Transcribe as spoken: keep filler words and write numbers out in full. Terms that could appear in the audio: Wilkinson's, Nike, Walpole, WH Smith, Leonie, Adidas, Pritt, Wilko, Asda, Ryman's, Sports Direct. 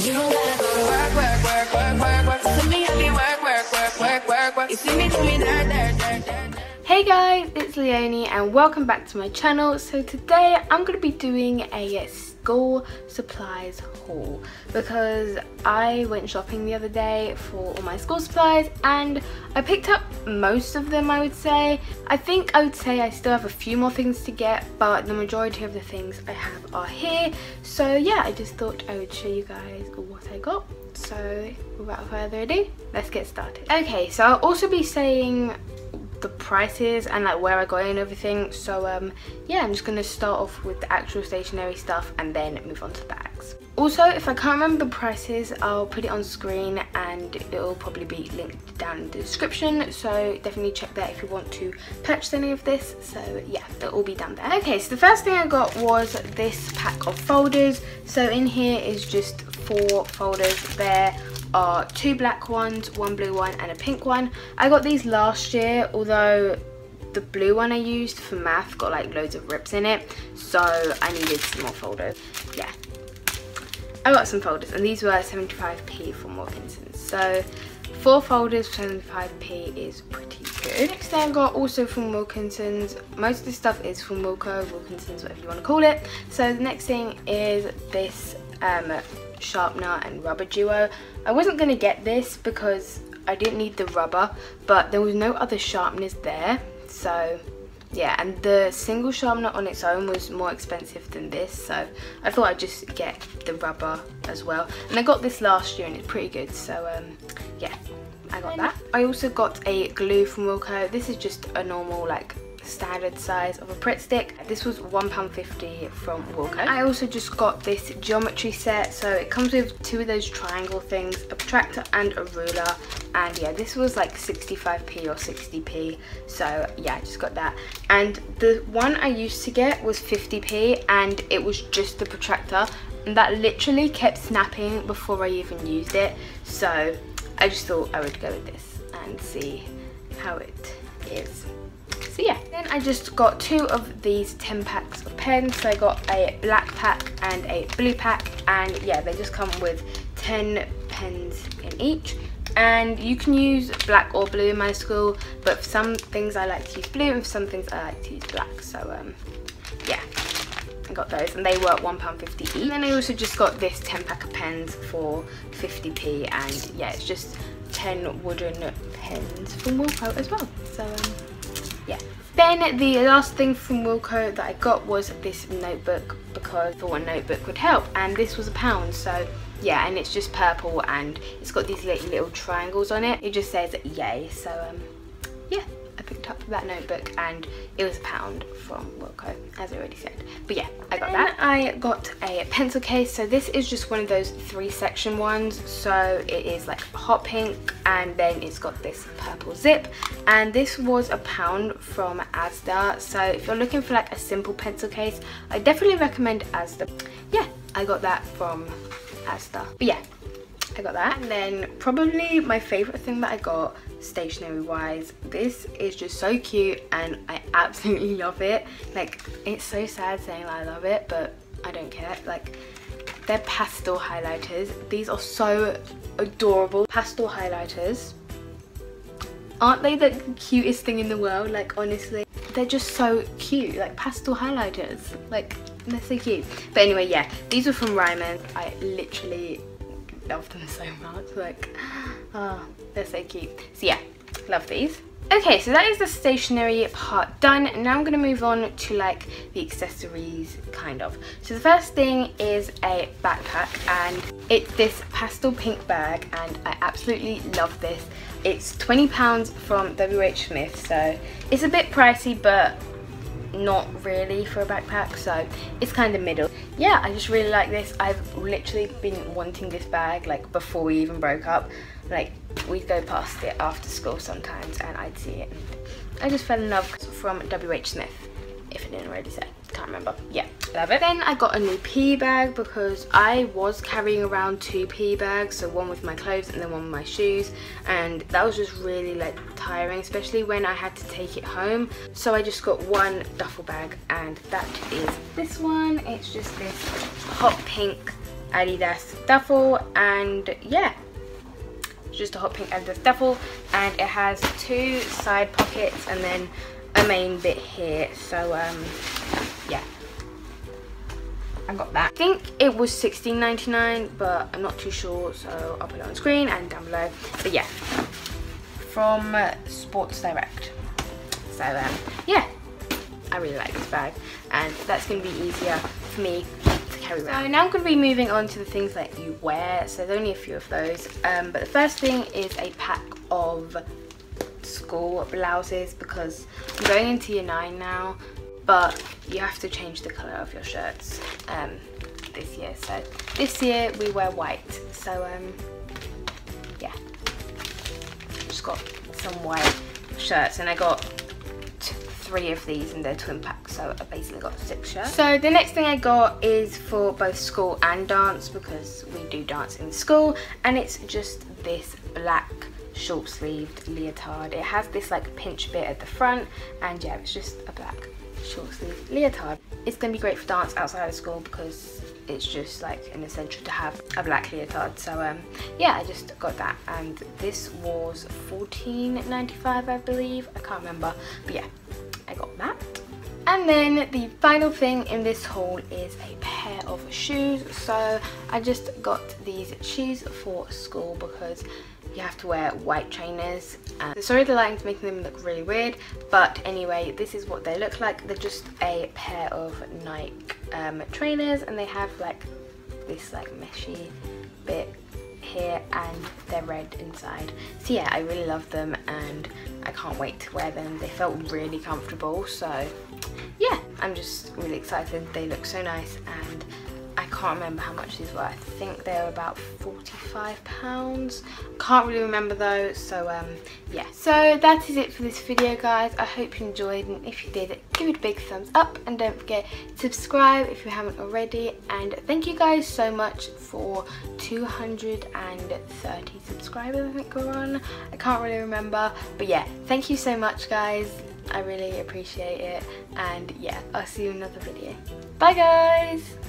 You don't gotta go to work, work, work, work, work, work. To me, I mean work, work, work, work, work, work. You see me doing that, that, that, that, that. Hey guys, it's Leonie and welcome back to my channel. So today I'm going to be doing a school supplies haul because I went shopping the other day for all my school supplies and I picked up most of them, I would say. I think I would say I still have a few more things to get, but the majority of the things I have are here. So yeah, I just thought I would show you guys what I got. So without further ado, let's get started. Okay, so I'll also be saying the prices and like where I got it and everything, so um yeah, I'm just gonna start off with the actual stationery stuff and then move on to bags. Also, if I can't remember the prices, I'll put it on screen and it'll probably be linked down in the description, so definitely check that if you want to purchase any of this. So yeah, it'll all be down there. Okay, so the first thing I got was this pack of folders. So in here is just four folders. There are two black ones, one blue one and a pink one. I got these last year, although the blue one I used for math got like loads of rips in it, so I needed some more folders. Yeah, I got some folders and these were seventy-five p from Wilkinson's, so four folders for seventy-five p is pretty good. Next thing I got also from Wilkinson's. Most of this stuff is from Wilco, Wilkinson's, whatever you want to call it. So the next thing is this um sharpener and rubber duo. I wasn't going to get this because I didn't need the rubber, but there was no other sharpeners there, so yeah, and the single sharpener on its own was more expensive than this, so I thought I'd just get the rubber as well. And I got this last year and it's pretty good, so um yeah, I got that. I also got a glue from Walpole. This is just a normal like standard size of a Pritt stick. This was one pound fifty from Walpole. I also just got this geometry set, so it comes with two of those triangle things, a protractor and a ruler, and yeah, this was like sixty-five p or sixty p, so yeah, I just got that. And the one I used to get was fifty p and it was just the protractor, and that literally kept snapping before I even used it, so I just thought I would go with this and see how it is. So yeah, then I just got two of these ten packs of pens. So I got a black pack and a blue pack, and yeah, they just come with ten pens in each. And you can use black or blue in my school, but for some things I like to use blue and for some things I like to use black. So um, yeah, I got those and they were one pound fifty each. And then I also just got this ten pack of pens for fifty p, and yeah, it's just ten wooden pens from Walpole as well. So um, yeah. Then the last thing from Wilco that I got was this notebook because I thought a notebook would help, and this was a pound, so yeah, and it's just purple and it's got these little, little triangles on it. It just says yay, so um, yeah, I picked up that notebook and it was a pound from Wilco, as I already said, but yeah, I got that. I got a pencil case, so this is just one of those three section ones, so it is like hot pink and then it's got this purple zip, and this was a pound from Asda, so if you're looking for like a simple pencil case, I definitely recommend Asda. Yeah, I got that from Asda, but yeah, I got that. And then probably my favourite thing that I got stationery wise, this is just so cute and I absolutely love it. Like, it's so sad saying that I love it, but I don't care. Like, they're pastel highlighters. These are so adorable. Pastel highlighters, aren't they the cutest thing in the world? Like, honestly, they're just so cute. Like, pastel highlighters, like, they're so cute. But anyway, yeah, these are from Ryman's. I literally love them so much, like, oh, they're so cute. So yeah, love these. Okay, so that is the stationery part done, and now I'm gonna move on to like the accessories, kind of. So the first thing is a backpack, and it's this pastel pink bag, and I absolutely love this. It's twenty pounds from W H Smith, so it's a bit pricey, but not really for a backpack, so it's kind of middle. Yeah, I just really like this. I've literally been wanting this bag like before we even broke up. Like, we'd go past it after school sometimes and I'd see it, and I just fell in love. From W H Smith, if I didn't already say, can't remember. Yeah, love it. Then I got a new pee bag because I was carrying around two pee bags, so one with my clothes and then one with my shoes, and that was just really like tiring, especially when I had to take it home. So I just got one duffel bag, and that is this one. It's just this hot pink Adidas duffel, and yeah, it's just a hot pink Adidas duffel, and it has two side pockets and then a main bit here. So um yeah, I got that. I think it was sixteen ninety-nine, but I'm not too sure, so I'll put it on screen and down below. But yeah, from uh, Sports Direct. So um, yeah, I really like this bag, and that's going to be easier for me to carry around. So now I'm going to be moving on to the things that you wear. So there's only a few of those, um, but the first thing is a pack of school blouses, because I'm going into year nine now, but you have to change the colour of your shirts um, this year. So this year we wear white, so um, yeah, just got some white shirts, and I got three of these and they're twin packs, so I basically got six shirts. So the next thing I got is for both school and dance, because we do dance in school, and it's just this black short sleeved leotard. It has this like pinch bit at the front, and yeah, it's just a black short sleeve leotard. It's gonna be great for dance outside of school, because it's just like an essential to have a black leotard. So um yeah, I just got that, and this was fourteen ninety-five, I believe, I can't remember, but yeah, I got that. And then the final thing in this haul is a pair of shoes. So I just got these shoes for school, because you have to wear white trainers. And sorry, the lighting's making them look really weird, but anyway, this is what they look like. They're just a pair of Nike um, trainers, and they have like this like meshy bit here, and they're red inside. So yeah, I really love them, and I can't wait to wear them. They felt really comfortable, so yeah, I'm just really excited. They look so nice, and I can't remember how much these were. I think they were about forty-five pounds. Can't really remember though, so um, yeah. So that is it for this video, guys. I hope you enjoyed, and if you did, give it a big thumbs up, and don't forget to subscribe if you haven't already. And thank you guys so much for two hundred thirty subscribers, I think we're on. I can't really remember, but yeah, thank you so much, guys. I really appreciate it, and yeah, I'll see you in another video. Bye, guys.